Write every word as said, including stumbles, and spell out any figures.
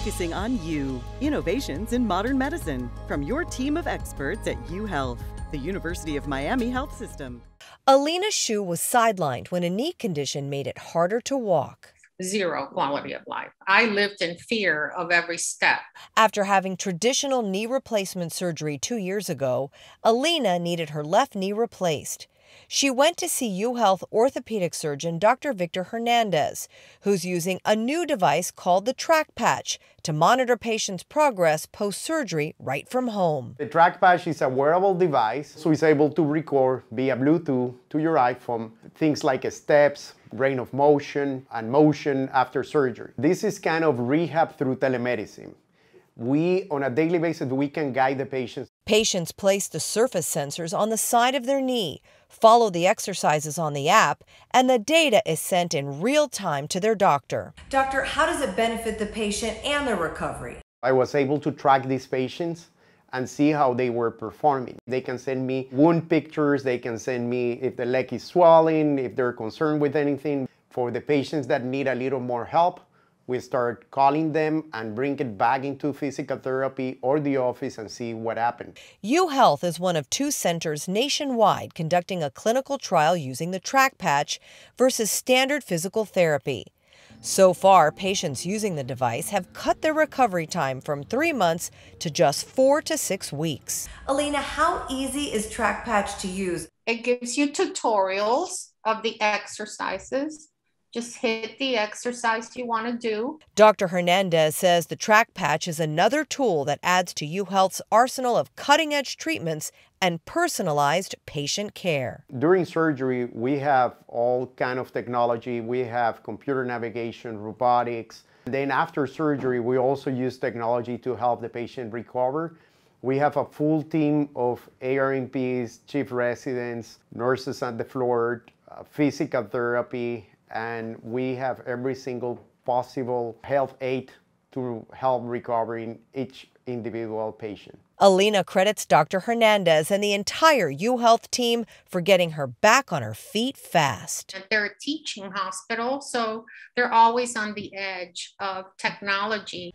Focusing on You, Innovations in Modern Medicine, from your team of experts at UHealth, the University of Miami Health System. Alina Schuh was sidelined when a knee condition made it harder to walk. Zero quality of life. I lived in fear of every step. After having traditional knee replacement surgery two years ago, Alina needed her left knee replaced. She went to see UHealth orthopedic surgeon Doctor Victor Hernandez, who's using a new device called the TracPatch to monitor patients' progress post-surgery right from home. The TracPatch is a wearable device, so it's able to record via Bluetooth to your iPhone things like steps, range of motion, and motion after surgery. This is kind of rehab through telemedicine. We, on a daily basis, we can guide the patients. Patients place the surface sensors on the side of their knee, follow the exercises on the app, and the data is sent in real time to their doctor. Doctor, how does it benefit the patient and their recovery? I was able to track these patients and see how they were performing. They can send me wound pictures, they can send me if the leg is swelling, if they're concerned with anything. For the patients that need a little more help, we start calling them and bring it back into physical therapy or the office and see what happened. UHealth is one of two centers nationwide conducting a clinical trial using the TracPatch versus standard physical therapy. So far, patients using the device have cut their recovery time from three months to just four to six weeks. Alina, how easy is TracPatch to use? It gives you tutorials of the exercises. Just hit the exercise you want to do. Doctor Hernandez says the TracPatch is another tool that adds to UHealth's arsenal of cutting-edge treatments and personalized patient care. During surgery, we have all kind of technology. We have computer navigation, robotics. Then after surgery, we also use technology to help the patient recover. We have a full team of A R M Ps, chief residents, nurses on the floor, uh, physical therapy, and we have every single possible health aid to help recovering each individual patient. Alina credits Doctor Hernandez and the entire UHealth team for getting her back on her feet fast. They're a teaching hospital, so they're always on the edge of technology.